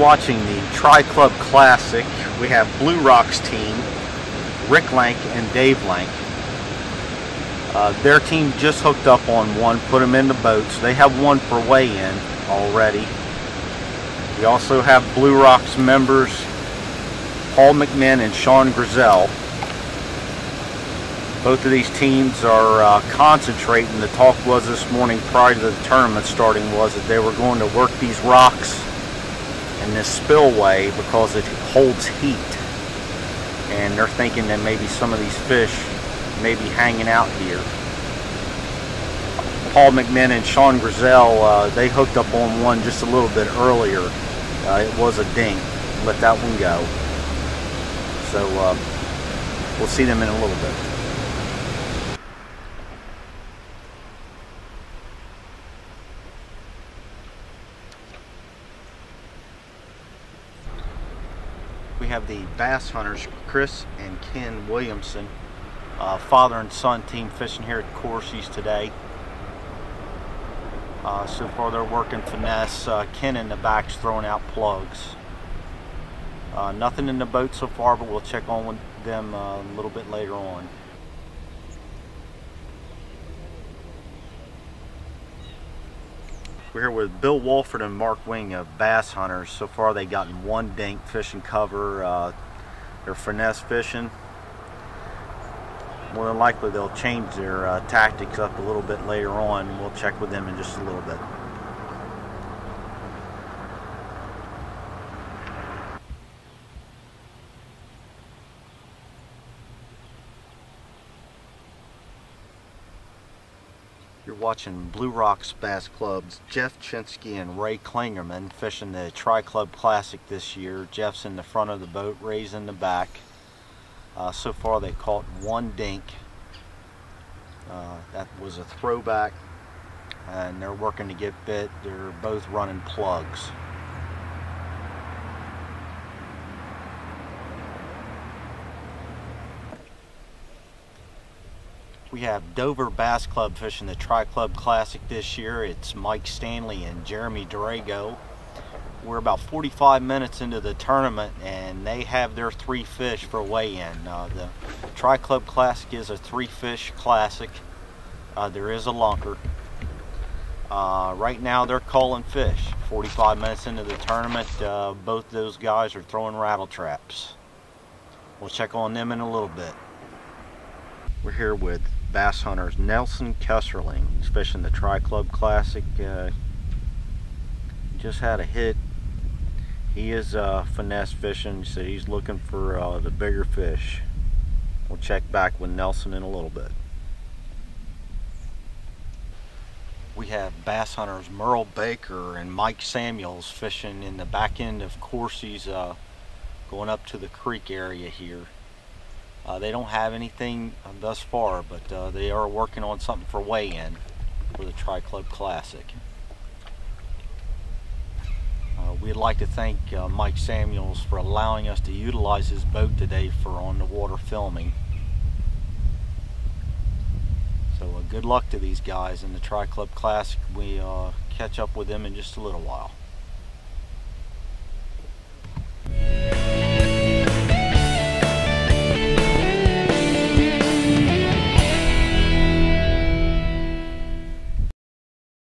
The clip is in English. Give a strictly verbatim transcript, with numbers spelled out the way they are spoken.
watching the Tri-Club Classic. We have Blue Rocks team, Rick Lank and Dave Lank. Uh, their team just hooked up on one, put them in the boats. They have one for weigh-in already. We also have Blue Rocks members Paul McMahon and Sean Grizzell. Both of these teams are uh, concentrating. The talk was this morning prior to the tournament starting was that they were going to work these rocks in this spillway because it holds heat. And they're thinking that maybe some of these fish may be hanging out here. Paul McMahon and Sean Grizzell, uh, they hooked up on one just a little bit earlier. Uh, it was a dink. Let that one go. So uh, we'll see them in a little bit. Have the Bass Hunters, Chris and Ken Williamson, uh, father and son team fishing here at Coursey's today. Uh, so far they're working finesse. Uh, Ken in the back's throwing out plugs. Uh, nothing in the boat so far, but we'll check on with them uh, a little bit later on. We're here with Bill Wolford and Mark Wing of Bass Hunters. So far they've gotten one dink fishing cover. Uh, they're finesse fishing. More than likely they'll change their uh, tactics up a little bit later on. We'll check with them in just a little bit. Watching Blue Rocks Bass Club's Jeff Chensky and Ray Klingerman fishing the Tri-Club Classic this year. Jeff's in the front of the boat, Ray's in the back. Uh, so far they caught one dink. Uh, that was a throwback, and they're working to get bit. They're both running plugs. We have Dover Bass Club fishing the Tri-Club Classic this year. It's Mike Stanley and Jeremy Drago. We're about forty-five minutes into the tournament and they have their three fish for weigh-in. Uh, the Tri-Club Classic is a three fish classic. Uh, there is a lunker. Uh, right now they're calling fish. forty-five minutes into the tournament, uh, both those guys are throwing rattle traps. We'll check on them in a little bit. We're here with Bass Hunters Nelson Kesserling. He's fishing the Tri-Club Classic. Uh, just had a hit. He is uh, finesse fishing, so he's looking for uh, the bigger fish. We'll check back with Nelson in a little bit. We have Bass Hunters Merle Baker and Mike Samuels fishing in the back end of Coursey's, uh, going up to the creek area here. Uh, they don't have anything thus far, but uh, they are working on something for weigh-in for the Tri-Club Classic. Uh, we'd like to thank uh, Mike Samuels for allowing us to utilize his boat today for on-the-water filming. So uh, good luck to these guys in the Tri-Club Classic. We uh, catch up with them in just a little while.